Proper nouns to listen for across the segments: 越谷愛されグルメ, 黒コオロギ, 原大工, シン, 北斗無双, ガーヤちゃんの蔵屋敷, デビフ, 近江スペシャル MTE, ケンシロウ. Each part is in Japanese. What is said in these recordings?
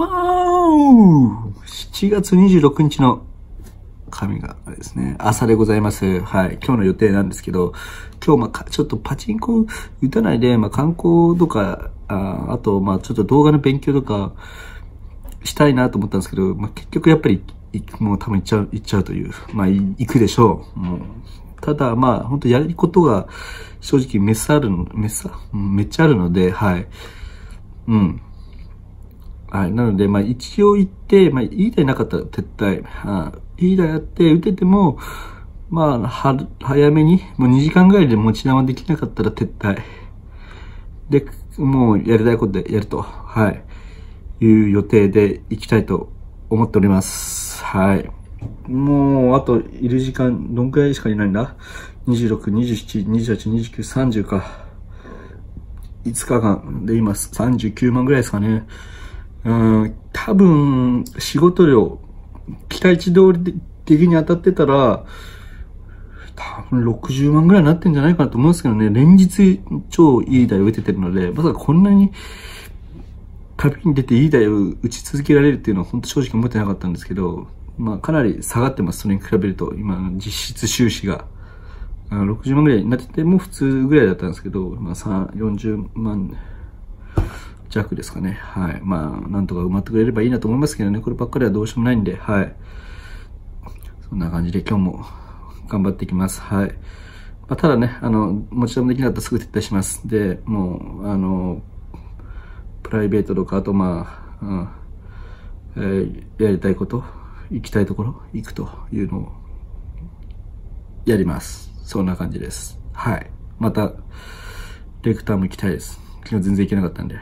まー7月26日の神があれですね、朝でございます。はい。今日の予定なんですけど、今日、ちょっとパチンコ打たないで、観光とか、あと、ちょっと動画の勉強とかしたいなと思ったんですけど、結局やっぱり、もう多分行っちゃうという、行くでしょう。もうただ、本当やることが正直めっちゃあるので、はい。うん。はい。なので、一応行って、いい台なかったら撤退。いい台あって、打てても、早めに、もう2時間ぐらいで持ち玉できなかったら撤退。で、もうやりたいことでやると、はい。いう予定で行きたいと思っております。はい。もう、あと、いる時間、どんくらいしかいないんだ ?26、27、28、29、30か。5日間で今39万ぐらいですかね。多分、仕事量、期待値通り的に当たってたら、多分60万ぐらいになってんじゃないかなと思うんですけどね。連日超いい台を打ててるので、まさかこんなに旅に出ていい台を打ち続けられるっていうのは本当正直思ってなかったんですけど、かなり下がってます。それに比べると、今、実質収支が。60万ぐらいになってても普通ぐらいだったんですけど、40万弱ですかね。はい。なんとか埋まってくれればいいなと思いますけどね。こればっかりはどうしようもないんで、はい。そんな感じで今日も頑張っていきます。はい。ただね、持ち玉できなかったらすぐ撤退します。で、もう、プライベートとか、あとやりたいこと、行きたいところ、行くというのをやります。そんな感じです。はい。また、レクターも行きたいです。昨日全然行けなかったんで。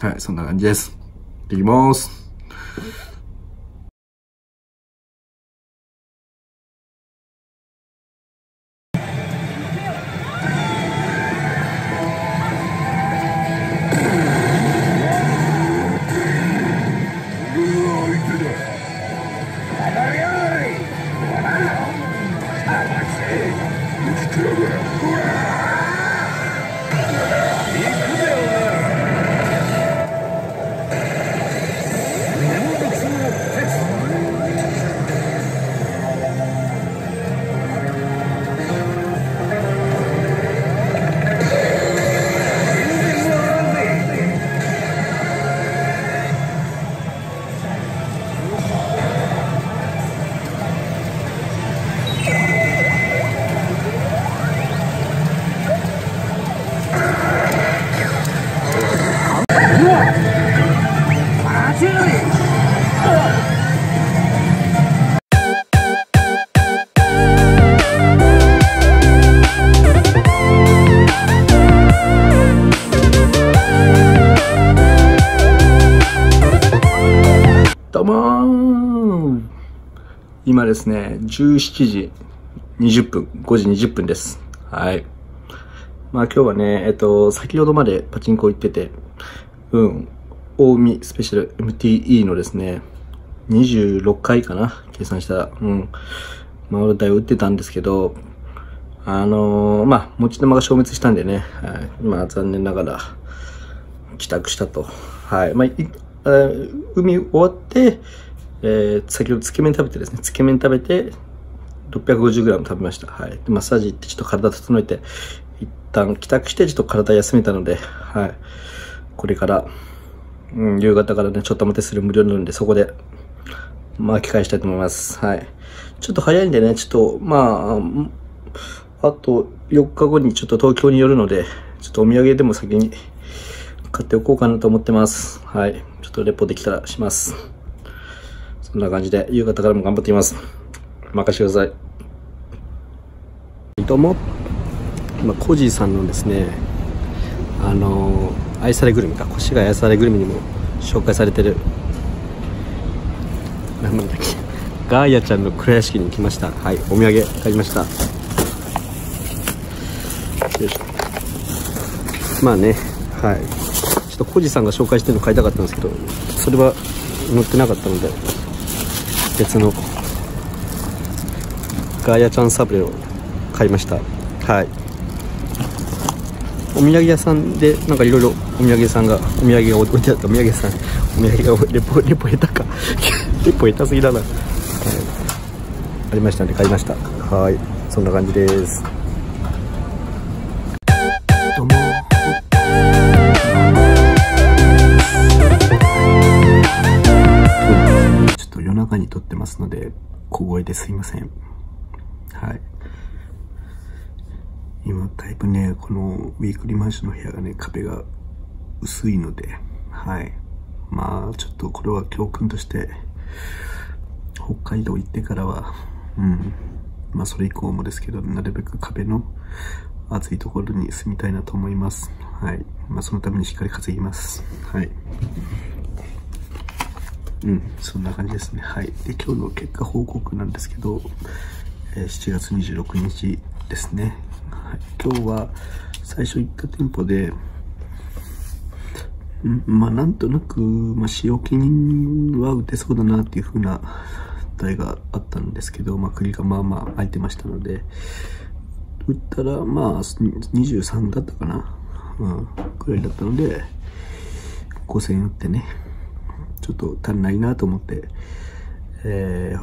はい、そんな感じです。行きます。今ですね、17時20分、5時20分です。はい。今日はね、先ほどまでパチンコ行ってて、近江スペシャル MTE のですね、26回かな、計算したら、回る台を打ってたんですけど、持ち玉が消滅したんでね、はい、残念ながら、帰宅したと。はい。海終わって、先ほどつけ麺食べてですね、つけ麺食べて 650g 食べました。はい。で、マッサージ行ってちょっと体整えて、一旦帰宅してちょっと体休めたので、はい。これから、夕方からね、ちょっとお待たせする無料なので、そこで、巻き返したいと思います。はい。ちょっと早いんでね、ちょっと、あと4日後にちょっと東京に寄るので、ちょっとお土産でも先に買っておこうかなと思ってます。はい。ちょっとレポできたらします。そんな感じで、夕方からも頑張っています。任せてください。どうも。今、コジーさんのですね、愛されグルメか、越谷愛されグルメにも紹介されてる、なんだっけ、ガーヤちゃんの蔵屋敷に来ました。はい、お土産買いました。よいしょ。はい。ちょっとコジーさんが紹介してるの買いたかったんですけど、それは載ってなかったので、別のガーヤちゃんサブレを買いました。はい。お土産屋さんでなんかいろいろお土産屋さんがお土産が置いてあったお土産屋さんお土産がレポ下手かレポ下手すぎだな、ありましたんで買いました。はい、そんな感じです。ちょっと夜中に撮ってますので小声ですいません。はい、今だいぶね、このウィークリーマンションの部屋がね、壁が薄いので、はい、まあちょっとこれは教訓として北海道行ってからは、まあそれ以降もですけど、なるべく壁の厚いところに住みたいなと思います。はい、まあそのためにしっかり稼ぎます。はい、そんな感じですね。はい、で今日の結果報告なんですけど、7月26日ですね。はい、今日は最初行った店舗で、まあなんとなく、仕置き人は打てそうだなっていう風な台があったんですけど、栗がまあ空いてましたので、打ったらまあ23だったかな、くらいだったので、5000円打ってね、ちょっと足りないなと思って、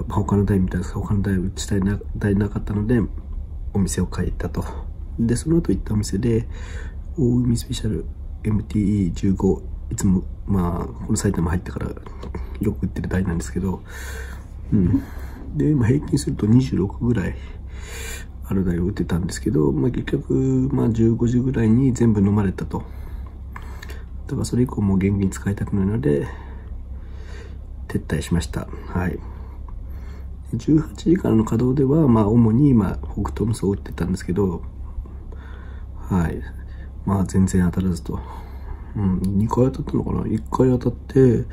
他の台みたいですが、他の台打ちたいな、台なかったので、お店を変えたと。で、その後行ったお店で、大海スペシャル MTE15、いつも、この埼玉入ってからよく売ってる台なんですけど、で、平均すると26ぐらいある台を打ってたんですけど、結局、15時ぐらいに全部飲まれたと。だからそれ以降もう現金使いたくないので、撤退しました。はい。18時からの稼働では、主に今、北東無双を打ってたんですけど、はい。全然当たらずと。2回当たったのかな ?1 回当たって、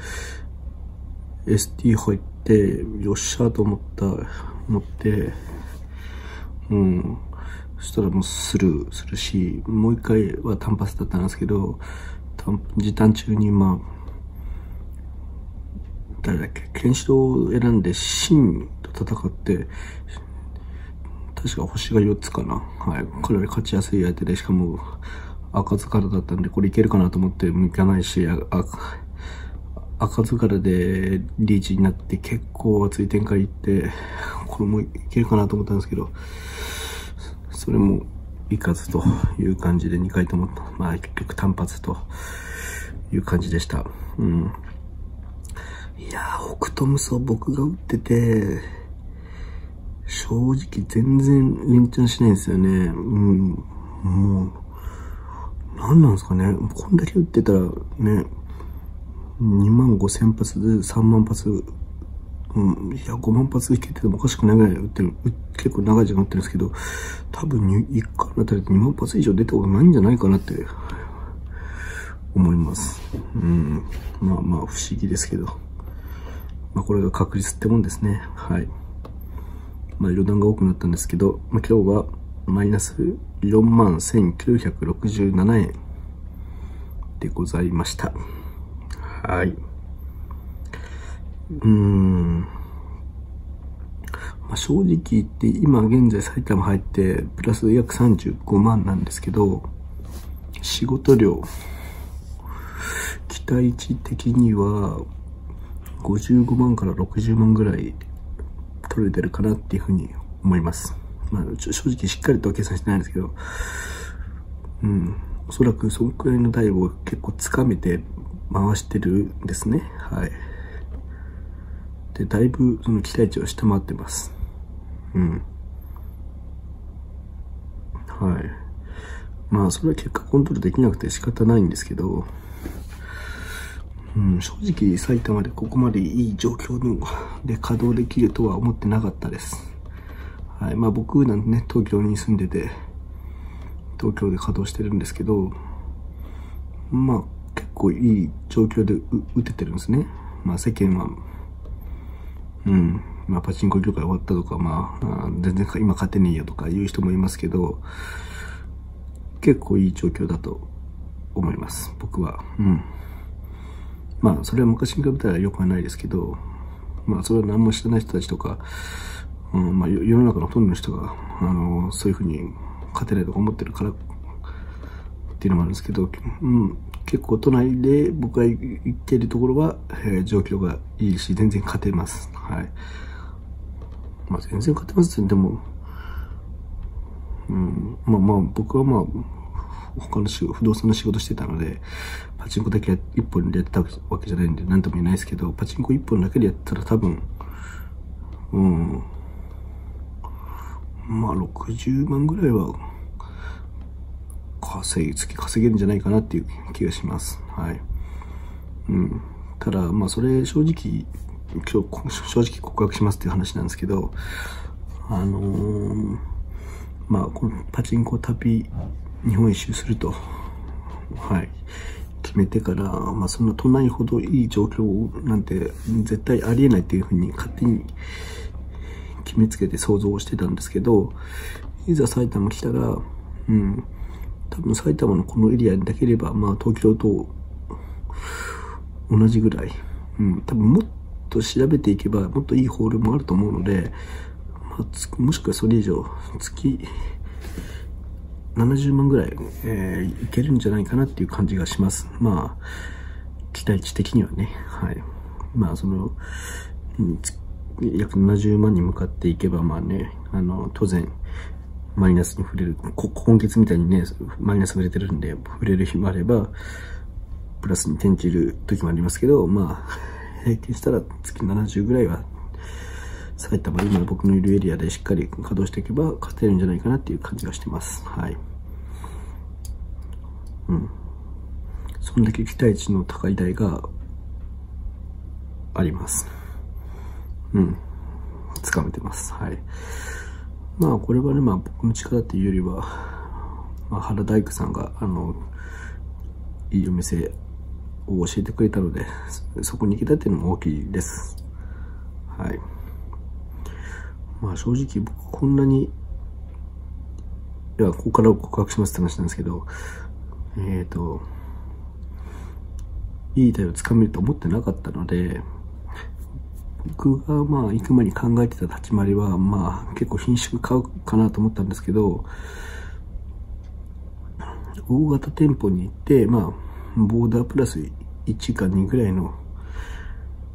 ST 入って、よっしゃーと思って、そしたらもうスルーし、もう1回は単発だったんですけど、時短中に、誰だっけ、ケンシロウを選んで、シンと戦って、確か星が4つかな。はい。かなり勝ちやすい相手で、しかも、赤塚だったんで、これいけるかなと思って、いかないし、赤塚でリーチになって、結構熱い展開いって、これもいけるかなと思ったんですけど、それもいかずという感じで、2回とも、結局単発という感じでした。いやー、北斗無双僕が打ってて、正直全然連チャンしないんですよね。もう、何なんですかね。こんだけ打ってたらね、25,000発で3万発、いや、5万発いけててもおかしくないぐらい打ってる。結構長い時間打ってるんですけど、多分1回あたりで2万発以上出たことないんじゃないかなって思います。不思議ですけど。これが確率ってもんですね。はい。余談が多くなったんですけど、今日はマイナス41,967円でございました。はい。正直言って、今現在埼玉入って、プラス約35万なんですけど、仕事量、期待値的には、55万から60万ぐらい取れてるかなっていうふうに思います。正直しっかりとは計算してないんですけど、おそらくそのくらいの台を結構つかめて回してるんですね。はい。で、だいぶその期待値を下回ってます。はい。それは結果コントロールできなくて仕方ないんですけど、正直埼玉でここまでいい状況で稼働できるとは思ってなかったです。はい。僕なんてね、東京に住んでて、東京で稼働してるんですけど、結構いい状況で打ててるんですね。世間は、パチンコ業界終わったとか、全然今勝てねえよとか言う人もいますけど、結構いい状況だと思います、僕は。それは昔に比べたら良くはないですけど、それは何も知らない人たちとか、世の中のほとんどの人が、そういうふうに勝てないとか思ってるからっていうのもあるんですけど、うん、結構都内で僕が行っているところは、状況がいいし、全然勝てます。はい。まあ、全然勝てますね。でも、うん、まあまあ、僕はまあ、他の不動産の仕事してたので、パチンコだけ一本でやってたわけじゃないんで、なんとも言えないですけど、パチンコ一本だけでやったら多分、うん、まあ、60万ぐらいは、月稼げるんじゃないかなっていう気がします。はい。うん。ただ、まあ、それ正直告白しますっていう話なんですけど、まあ、このパチンコ旅、日本一周すると、はい、決めてから、まあ、そんな都内ほどいい状況なんて絶対ありえないっていうふうに勝手に決めつけて想像してたんですけど、いざ埼玉来たら、うん、多分埼玉のこのエリアだければ、まあ、東京と同じぐらい、うん、多分もっと調べていけば、もっといいホールもあると思うので、もしくはそれ以上月70万ぐらい、いけるんじゃないかなっていう感じがします。まあ期待値的にはね、はい、まあその約70万に向かっていけばまあね、当然マイナスに触れる、今月みたいにねマイナス触れてるんで触れる日もあればプラスに転じる時もありますけど、まあ平均したら月70ぐらいは。埼玉、今僕のいるエリアでしっかり稼働していけば勝てるんじゃないかなっていう感じがしてます。はい。うん。そんだけ期待値の高い台があります。うん。掴めてます。はい。まあこれはね、まあ僕の力っていうよりは、まあ、原大工さんが、いいお店を教えてくれたので、そこに行けたっていうのも大きいです。はい。まあ正直僕こんなに、いや、ここから告白しますって話なんですけど、いい台をつかめると思ってなかったので、僕がまあ行く前に考えてた立ち回りは、まあ結構品種買うかなと思ったんですけど、大型店舗に行って、まあボーダープラス1か2ぐらいの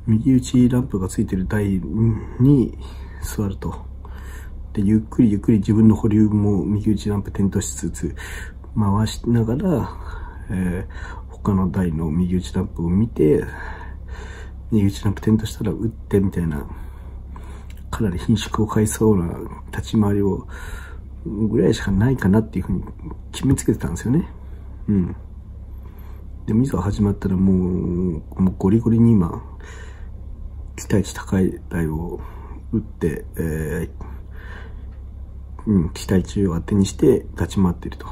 右打ちランプがついてる台に、座るとでゆっくりゆっくり自分の保留も右打ちランプ点灯しつつ回しながら、他の台の右打ちランプを見て右打ちランプ点灯したら打ってみたいな、かなり品縮を変えそうな立ち回りをぐらいしかないかなっていうふうに決めつけてたんですよね。うん、でもいざ始まったらもうゴリゴリに今期待値高い台を打って、うん、期待値を当てにして立ち回っていると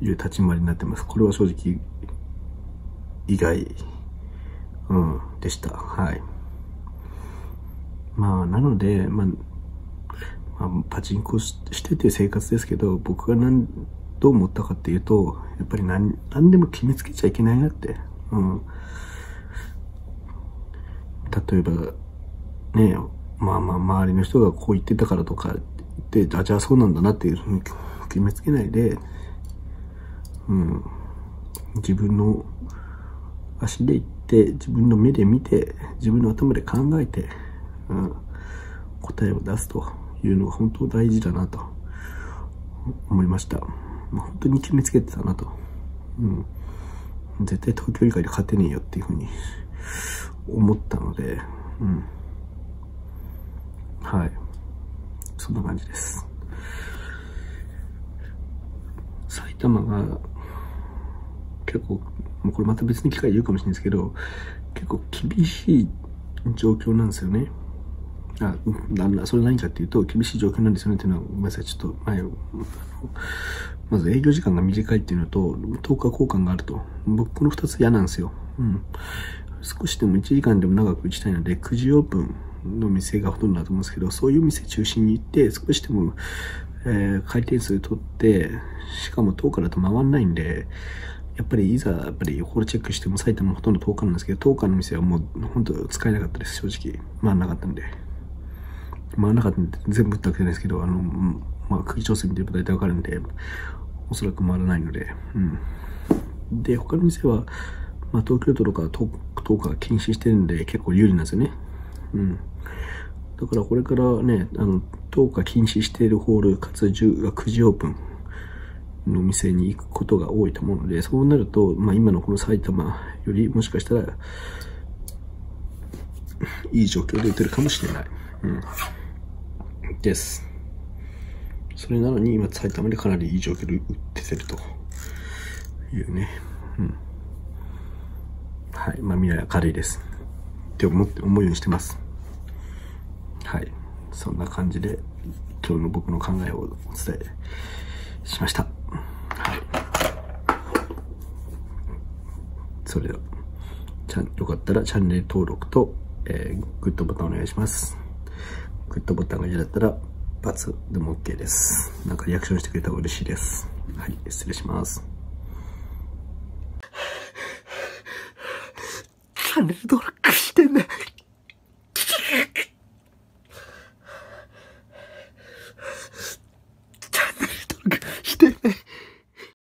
いう立ち回りになってます。これは正直意外、うん、でした。はい。まあなので、パチンコしてて生活ですけど、僕がどう思ったかっていうと、やっぱり何でも決めつけちゃいけないなって、うん、例えばね、まあまあ周りの人がこう言ってたからとか言って、あ、じゃあそうなんだなっていうふうに決めつけないで、うん、自分の足で行って、自分の目で見て、自分の頭で考えて、うん、答えを出すというのが本当大事だなと思いました。まあ、本当に決めつけてたなと、うん。絶対東京以外で勝てねえよっていうふうに思ったので、うん。はい。そんな感じです。埼玉が結構、これまた別に機会で言うかもしれないですけど、結構厳しい状況なんですよね。あ、それ何かっていうと、厳しい状況なんですよねっていうのは、ごめんなさい、ちょっと前、まず営業時間が短いっていうのと、10日交換があると。僕、この2つ嫌なんですよ。うん。少しでも1時間でも長く打ちたいので、9時オープン。の店がほとんどだと思うんですけど、そういう店中心に行って、少しでも、回転数取って、しかも10日だと回らないんで、やっぱりホールチェックしても埼玉ほとんど10日なんですけど、10日の店はもう本当使えなかったです、正直。回らなかったんで。回らなかったんで、全部打ったわけじゃないですけど、まあ、空気調整見てれば大体わかるんで、おそらく回らないので、うん、で他の店は、まあ、東京都とか都が禁止してるんで結構有利なんですよね、うん、だからこれからね、都が禁止しているホールかつ9時オープンの店に行くことが多いと思うので、そうなると、まあ、今のこの埼玉よりもしかしたらいい状況で打てるかもしれない、うん、です。それなのに今埼玉でかなりいい状況で打っててるというね、うん、はい、まあ未来明るいですって思うようにしてます。はい、そんな感じで今日の僕の考えをお伝えしました。はい、それではよかったらチャンネル登録と、グッドボタンお願いします。グッドボタンが嫌だったら×でも OK です。なんかリアクションしてくれたら嬉しいです。はい、失礼します。チャンネル登録してね。